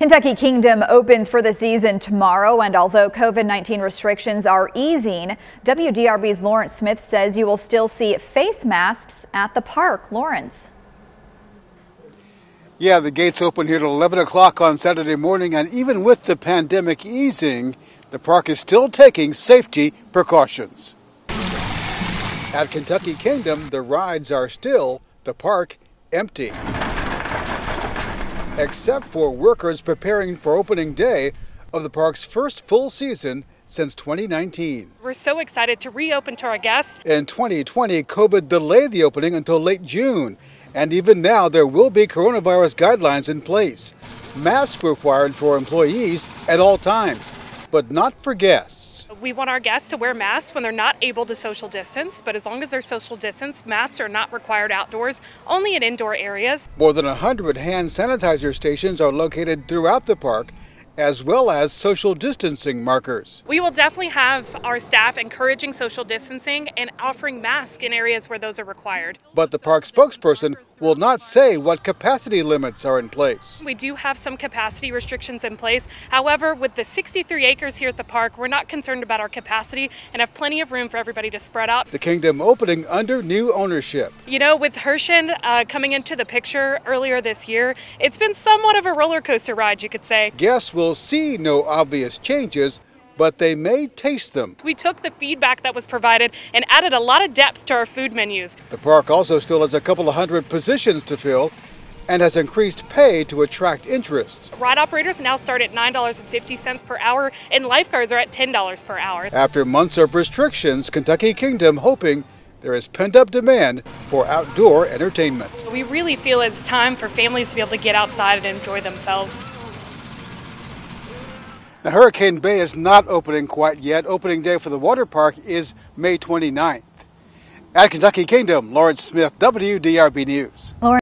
Kentucky Kingdom opens for the season tomorrow, and although COVID-19 restrictions are easing, WDRB's Lawrence Smith says you will still see face masks at the park. Lawrence. Yeah, the gates open here at 11 o'clock on Saturday morning, and even with the pandemic easing, the park is still taking safety precautions. At Kentucky Kingdom, the rides are still, the park, empty. Except for workers preparing for opening day of the park's first full season since 2019. We're so excited to reopen to our guests. In 2020, COVID delayed the opening until late June, and even now there will be coronavirus guidelines in place. Masks required for employees at all times, but not for guests. We want our guests to wear masks when they're not able to social distance, but as long as they're social distance, masks are not required outdoors, only in indoor areas. More than 100 hand sanitizer stations are located throughout the park, as well as social distancing markers. We will definitely have our staff encouraging social distancing and offering masks in areas where those are required. But the park spokesperson will not say what capacity limits are in place. We do have some capacity restrictions in place. However, with the 63 acres here at the park, we're not concerned about our capacity and have plenty of room for everybody to spread out. The Kingdom opening under new ownership. You know, with Hurricane coming into the picture earlier this year, it's been somewhat of a roller coaster ride, you could say. Guests will see no obvious changes, but they may taste them. We took the feedback that was provided and added a lot of depth to our food menus. The park also still has a couple of hundred positions to fill and has increased pay to attract interest. Ride operators now start at $9.50 per hour, and lifeguards are at $10 per hour. After months of restrictions, Kentucky Kingdom hoping there is pent-up demand for outdoor entertainment. We really feel it's time for families to be able to get outside and enjoy themselves. Now, Hurricane Bay is not opening quite yet. Opening day for the water park is May 29th. At Kentucky Kingdom, Lawrence Smith, WDRB News. Lawrence.